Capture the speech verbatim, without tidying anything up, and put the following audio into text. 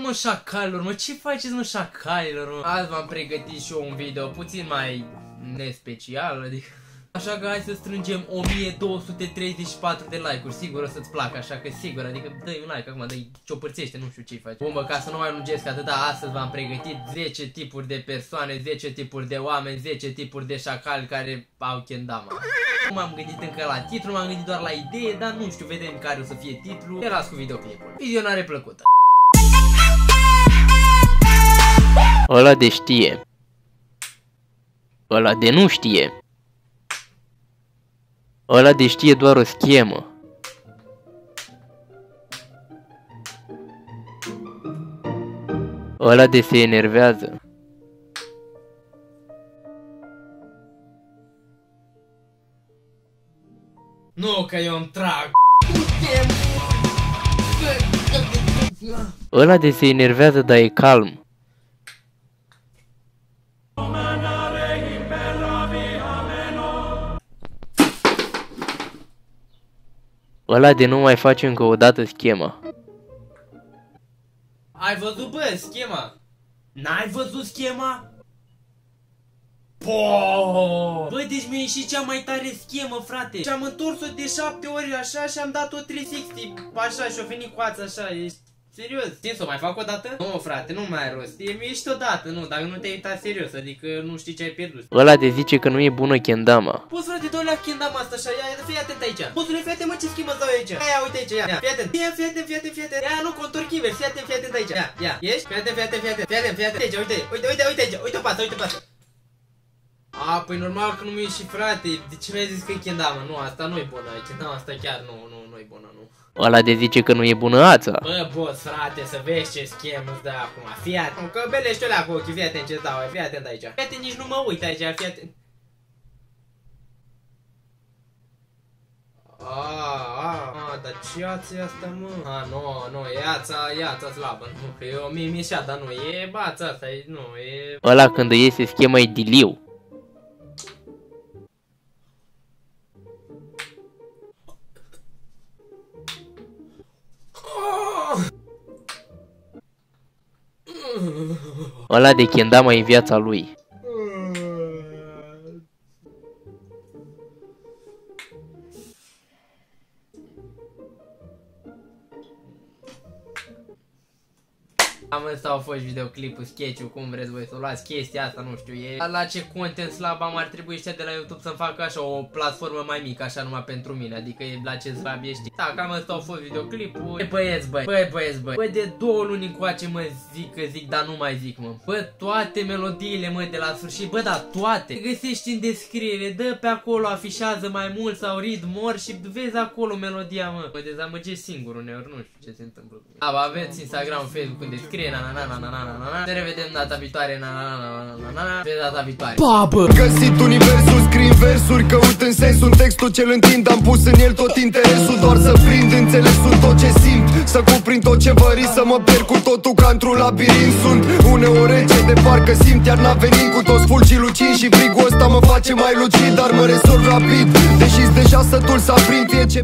Mă, șacalilor, mă, ce faceți, mă, șacalilor, mă? Azi v-am pregătit și eu un video puțin mai nespecial, adică... Așa că hai să strângem o mie două sute treizeci și patru de like-uri, sigur o să-ți placă, așa că sigur, adică dă-i un like acum, dă-i ciopărțește, nu știu ce-i faci. Bun, bă, ca să nu mai lungesc atâta, astăzi v-am pregătit zece tipuri de persoane, zece tipuri de oameni, zece tipuri de șacali care au kendama. Nu m-am gândit încă la titlu, m-am gândit doar la idee, dar nu știu, vedem care o să fie titlul. Te las cu videoclipul. Vizionare plăcută. Ăla de știe, ăla de nu știe, ăla de știe doar o schemă, ăla de se enervează, nu că eu îmi trag, ăla de se enervează dar e calm. Ăla de nu mai face încă o dată schema. Ai văzut, bă, schema? N-ai văzut schema? Po! Bă, deci mi-a ieșit cea mai tare schemă, frate. Și-am întors-o de șapte ori așa și-am dat-o trei sute șaizeci. Așa și-o venit coața așa, ești serios. Țin să o mai fac o dată? Nu, frate, nu mai ai rost. Mi-a ieșit o dată, nu, dacă nu te-ai uitat serios, adică nu știi ce ai pierdut. Ăla de zice că nu e bună kendama. Poți, frate, dă-o la kendama asta așa, ia, fii atent aici. Poți, fii atent, mă, ce schimbă-ți dau aici. Ia, uite aici, ia, fii atent, fii atent, fii atent, fii atent. Ia, nu, contor chiveri, fii atent, fii atent aici, ia, ia, ești? Fii atent, fii atent, fii atent, fii atent, fii atent, aici, uite, uite, uite, uite aici, uite-o pasă, uite-o pasă. A, păi normal că nu mi-e și frate, de ce mi-ai zis că e kendama? Nu, asta nu e bună, kendama asta chiar nu, nu, nu e bună, nu. Ăla de zice că nu e bună ața. Bă, boss, frate, să vezi ce schemă îți dă acum, fii atent. Că belești ăla cu ochii, fii atent ce-ți dau, fii atent aici. Fii atent, nici nu mă uit aici, fii atent. Aaa, dar ce ața e asta, mă? A, nu, nu, e ața, e ața slabă, nu, că e o mimișa, dar nu, e ața asta, nu, e... Ăla când iese schema e diliu. Ăla de kendama e viața lui. Am ăsta au fost videoclipul, sketch-ul, cum vreți voi să o luați, chestia asta, nu știu, e... La ce content slab am, ar trebui ăștia de la YouTube să-mi facă așa o platformă mai mică, așa numai pentru mine, adică e la ce slab ești. Da, cam ăsta au fost videoclipul. Băi băieți, băi, băi băieți, băi, bă, de două luni încoace mă zic că zic, dar nu mai zic, mă. Bă, toate melodiile, mă, de la sfârșit, bă, da, toate. Găsești în descriere, dă pe acolo, afișează mai mult sau read more și vezi acolo melodia, mă. Mă dezamăgești singur uneori, nu știu ce se întâmplă cu mine. Da, aveți Instagram, Facebook, în descriere. Na na na na na na na. Ne revedem data viitoare, na na na na na na na. Pe data viitoare. Pa, bă! Găsit universul, scrii versuri, căut în sensul, textul ce-l întind, am pus în el tot interesul, doar să prind înțelesul, tot ce simt, să cuprind tot ce vări, să mă pierd cu totul ca într-un labirint. Sunt uneori rece de parcă simt, iar n-a venit cu toți fulgii lucini și frigul ăsta mă face mai lucid, dar mă rezolv rapid, deși-s deja sătul să aprind, e ce...